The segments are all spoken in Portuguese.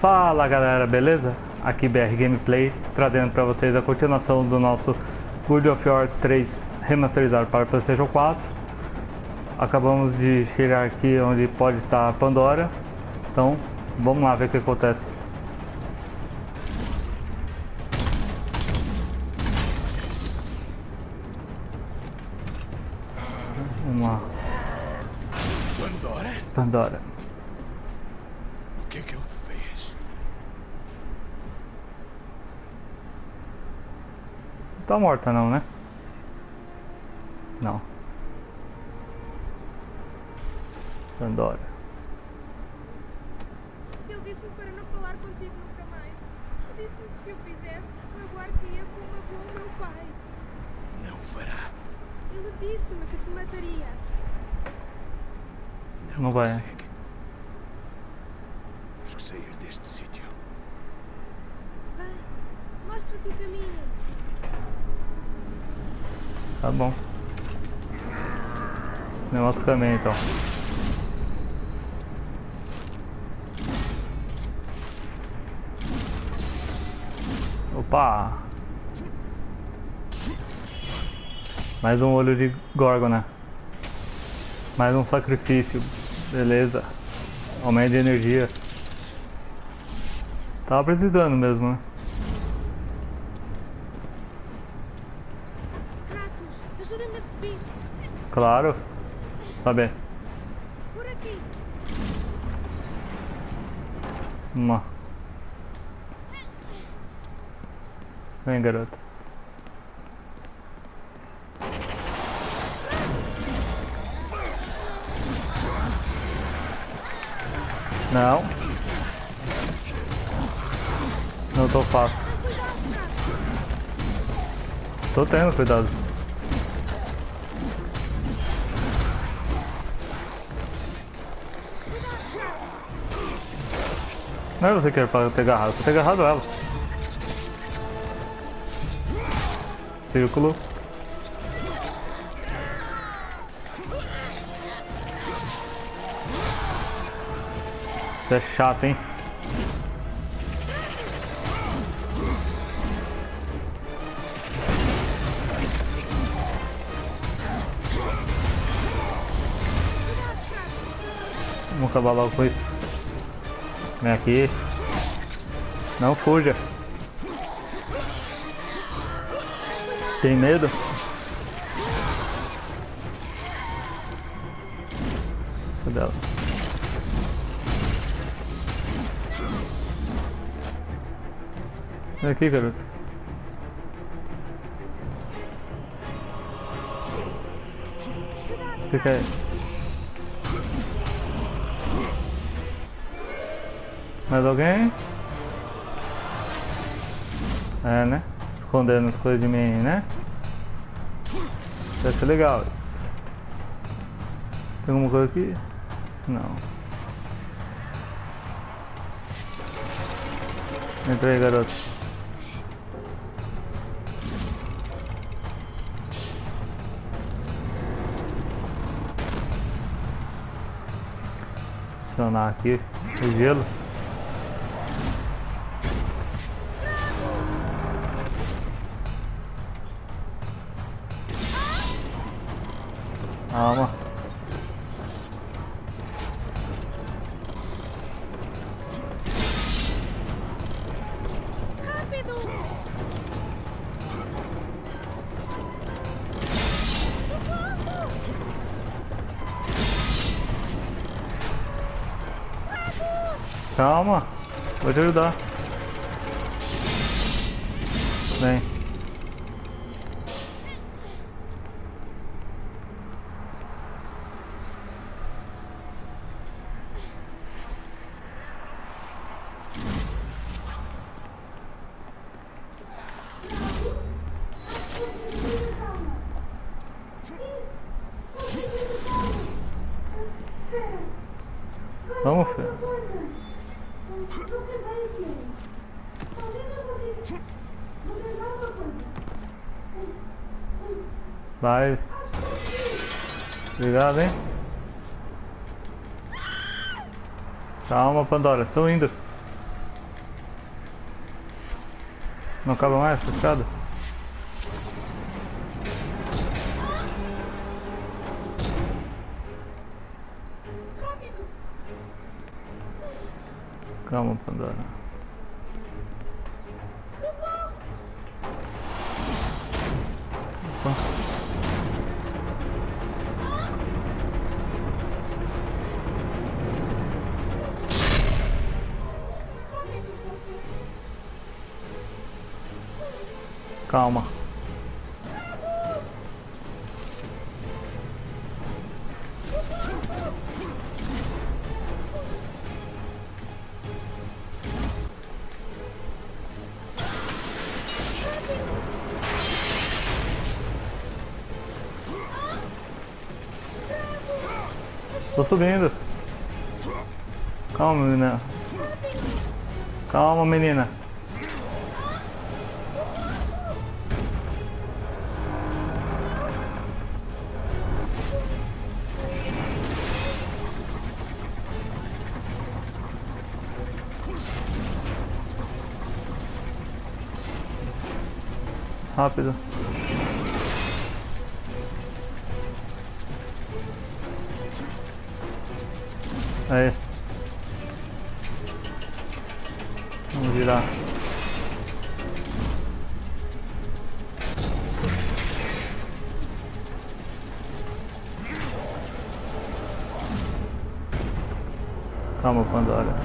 Fala galera, beleza? Aqui BR Gameplay, trazendo para vocês a continuação do nosso God of War 3 remasterizado para Playstation 4. Acabamos de chegar aqui onde pode estar a Pandora, então vamos lá ver o que acontece. Vamos lá. Pandora? Pandora. O que que eu fiz? Não tá morta não, né? Não. Pandora. Ele disse-me para não falar contigo nunca mais. Disse-me que se eu fizesse, eu guardaria como magoou meu pai. Não fará. Ele disse-me que te mataria. Não vai. Temos que sair deste sítio. Vai, mostra-te o caminho. Tá bom. Me mostra o caminho então. Opa! Mais um olho de Górgona. Mais um sacrifício. Beleza. Aumento de energia. Tava precisando mesmo, né? Ajuda-me a subir. Claro. Saber. Por aqui. Uma. Vem, garota. Não. Não tô fácil. Tô tendo cuidado. Não é você que quer ter agarrado, você ter agarrado ela. Círculo. Isso é chato, hein? Vamos acabar logo com isso. Vem aqui. Não fuja. Tem medo? Cadê ela? Vem aqui, garoto. Fica aí. Mais alguém? É, né? Escondendo as coisas de mim, né? Deve ser legal isso. Tem alguma coisa aqui? Não. Entra aí, garoto. Acionar aqui o gelo. Calma. Rápido. Calma, vou te ajudar. Vem. Vamos, filho. Vai. Obrigado, hein? Calma, Pandora. Estou indo. Não acaba mais essa escada? Calma, Pandora. Opa. Calma. Tô subindo. Calma, menina. Calma, menina. Rápido. Aí. Vamos girar. Calma, Pandora.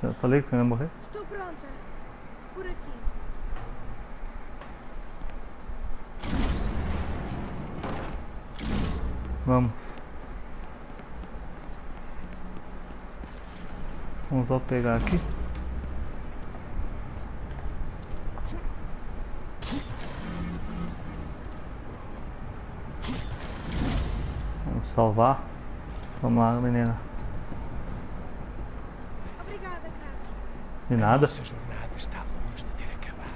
Eu falei que você ia morrer? Estou pronta. Por aqui. Vamos. Vamos só pegar aqui. Vamos salvar. Vamos lá, menina. De nada. Nossa jornada está longe de ter acabado.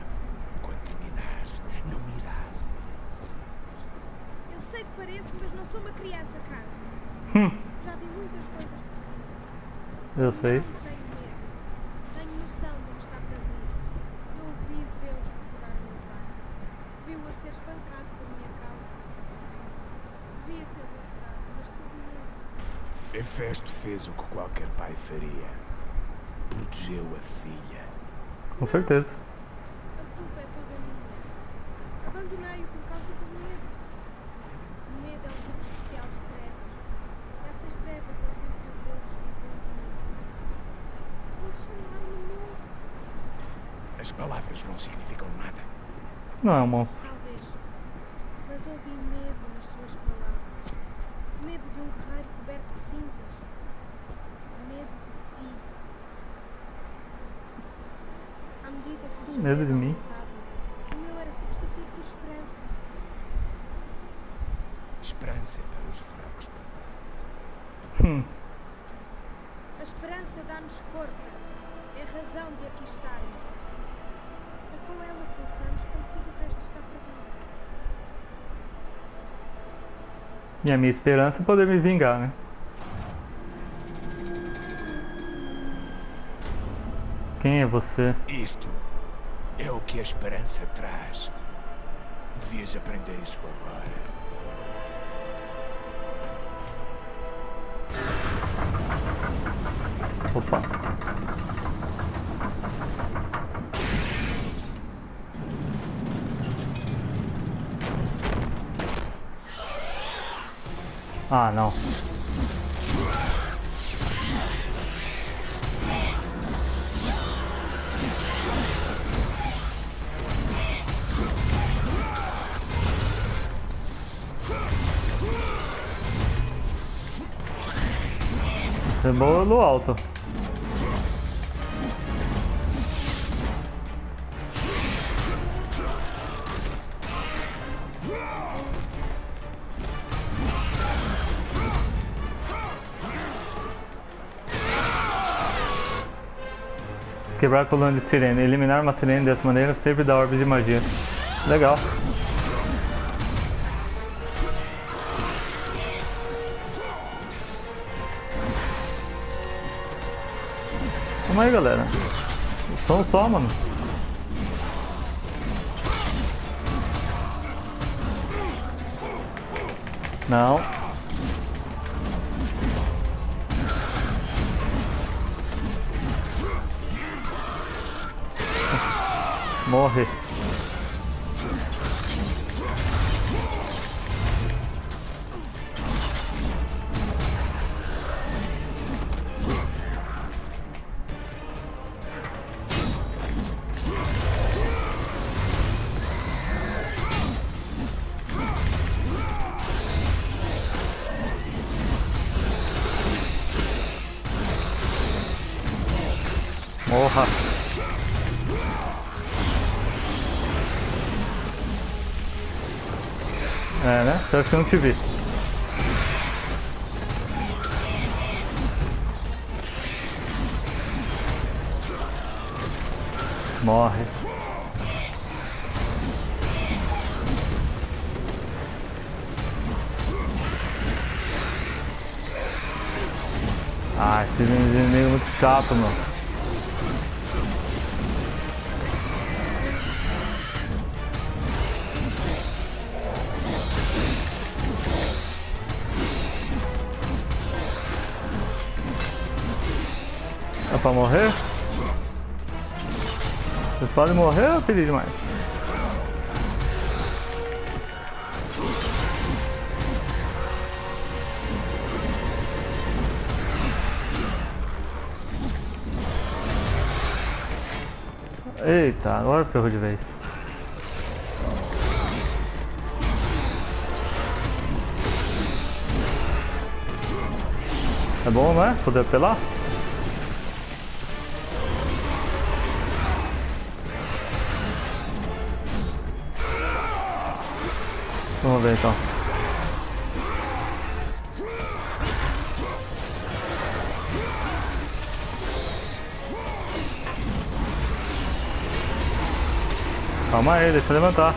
Quando terminares, não me irás agradecer. Eu sei que pareço, mas não sou uma criança, Kátia. Já vi muitas coisas terríveis. Eu sei. Não tenho medo. Tenho noção do que está para vir. Eu ouvi Zeus procurar meu pai. Viu-o a ser espancado por minha causa. Devia tê-lo ajudado, mas tive medo. Efesto fez o que qualquer pai faria. Protegeu a filha. Com certeza. A culpa é toda minha. Abandonei-o por causa do medo. O medo é um tipo especial de trevas. Essas trevas é o que os deuses dizem de mim. Eles chamaram-me monstro. As palavras não significam nada. Não é um monstro. Talvez. Mas ouvi medo nas suas palavras. Medo de um guerreiro coberto de cinzas. Medo de ti. Medo de mim. O meu era substituído por esperança. Esperança é para os fracos, papai. A esperança dá-nos força. É a razão de aqui estarmos. É com ela que lutamos quando tudo o resto está perdido. E a minha esperança é poder me vingar, né? Quem é você? Isto é o que a esperança traz. Devias aprender isso agora. Opa. Ah, não. É boa no alto. Quebrar a coluna de sirene. Eliminar uma sirene dessa maneira sempre dá orbe de magia. Legal. Calma aí, galera. São só, mano. Não. Morre. Morra. É, né? Só que eu não te vi. Morre. Ah, esse inimigo é muito chato, mano. Pra morrer? Vocês podem morrer ou é feliz demais? Eita, agora ferrou de vez. É bom, né? Poder apelar? Vamos ver então. Calma aí, deixa eu levantar.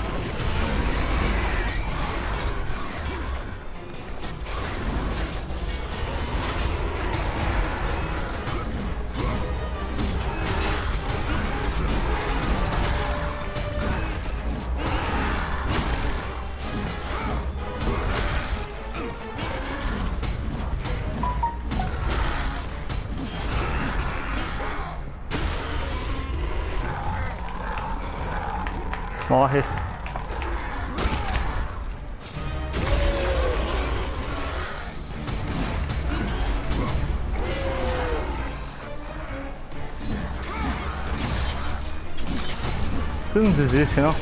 Morre. Você não desiste, não?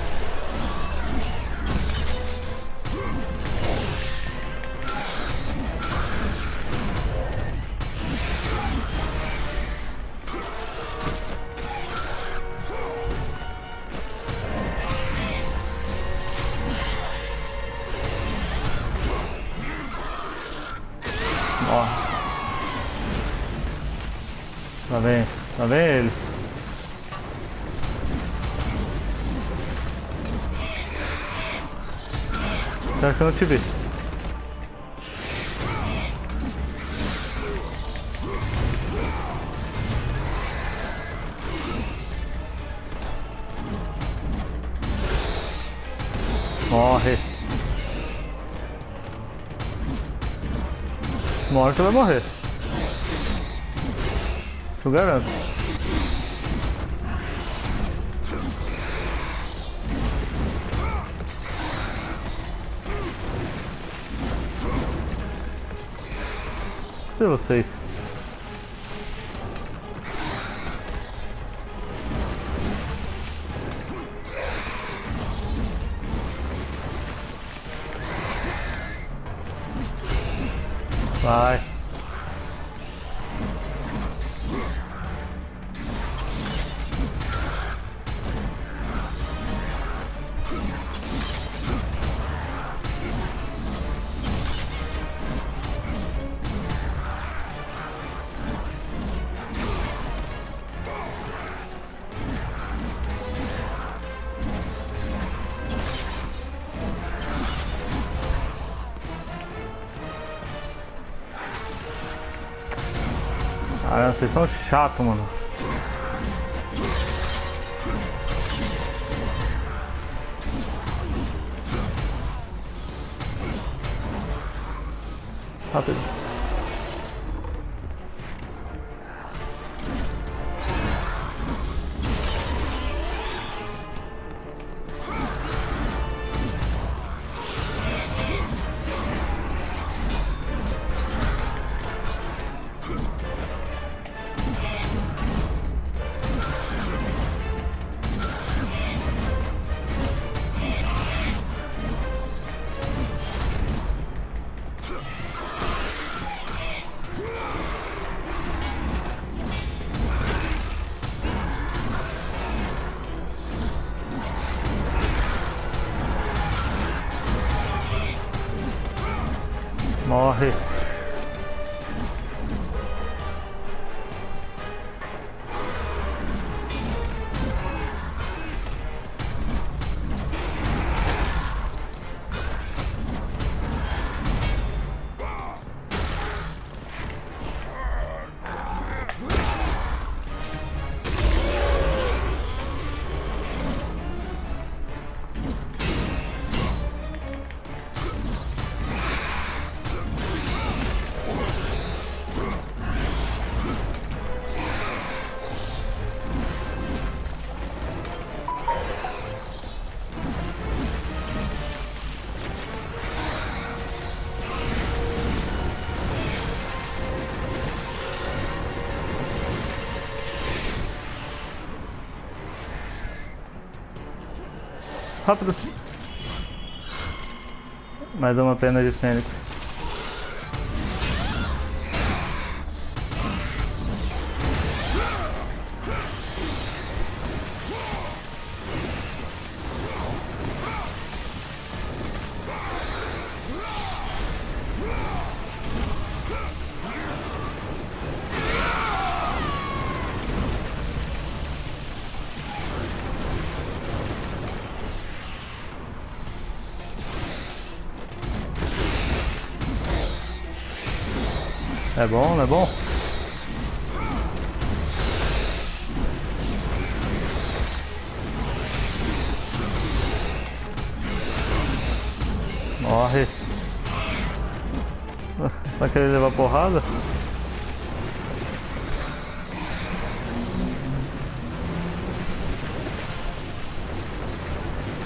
Tá vendo ele? Será que eu não te vi? Morre. Uma hora você vai morrer. Isso eu garanto. Cadê vocês? Vai. Caramba, vocês são chatos, mano. Rápido. Morre. Rápido. Mais uma pena de Fênix. É bom, não é bom? Morre. Vai querer levar porrada?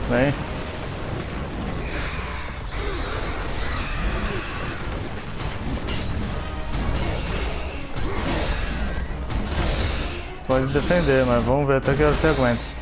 Vem. Pode defender, mas vamos ver até que você aguenta.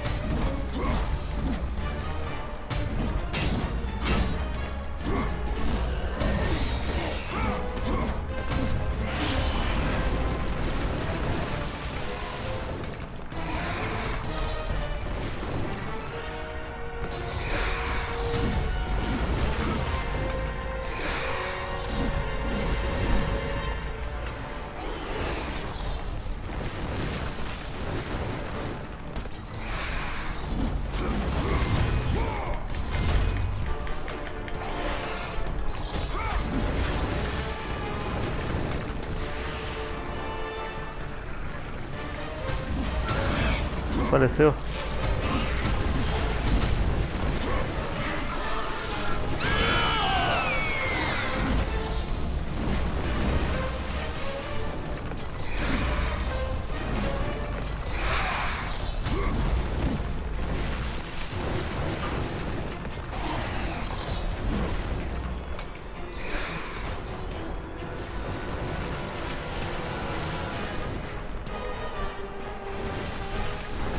Apareceu.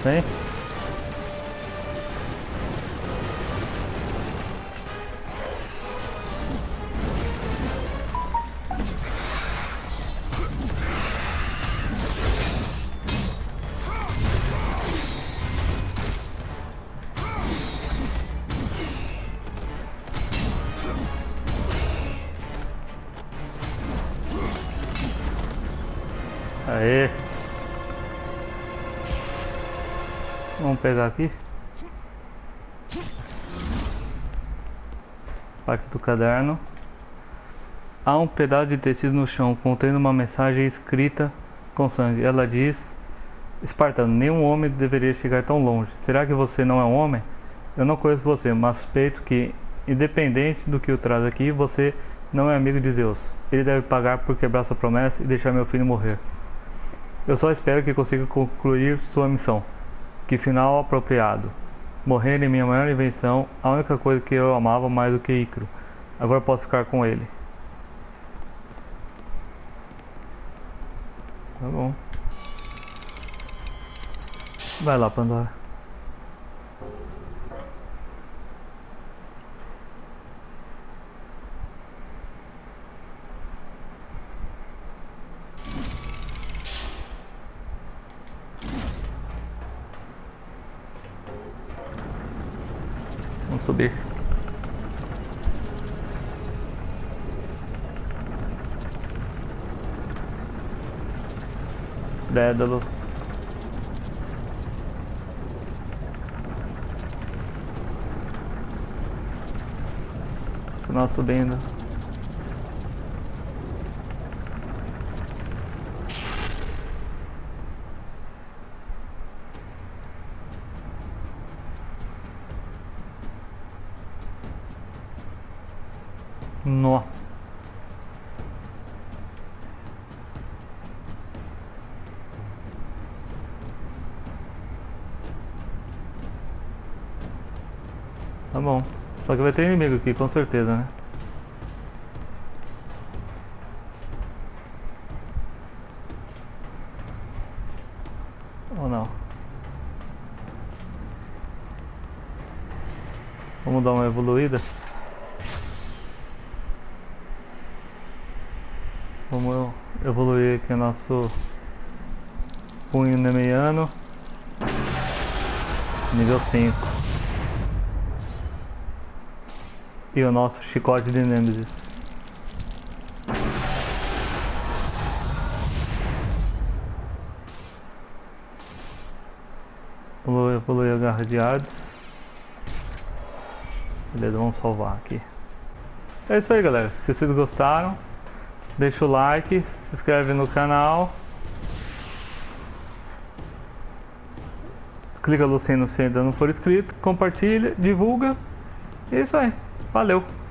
Vem. Aê. Vamos pegar aqui. Parte do caderno. Há um pedaço de tecido no chão contendo uma mensagem escrita com sangue. Ela diz: Espartano, nenhum homem deveria chegar tão longe. Será que você não é um homem? Eu não conheço você, mas suspeito que, independente do que o traz aqui, você não é amigo de Zeus. Ele deve pagar por quebrar sua promessa e deixar meu filho morrer. Eu só espero que consiga concluir sua missão. Que final apropriado. Morrer em minha maior invenção, a única coisa que eu amava mais do que Ícaro. Agora posso ficar com ele. Tá bom. Vai lá, Pandora. Vamos subir. Dédalo. Nós subindo. Nossa. Tá bom. Só que vai ter inimigo aqui, com certeza, né? Ou não? Vamos dar uma evoluída? Vamos evoluir aqui o nosso Punho Nemeiano. Nível 5. E o nosso Chicote de Nemesis. Pulei a Garra de Hades. Beleza, vamos salvar aqui. É isso aí, galera. Se vocês gostaram, deixa o like, se inscreve no canal, clica no sino se ainda não for inscrito, compartilha, divulga. É isso aí. Valeu!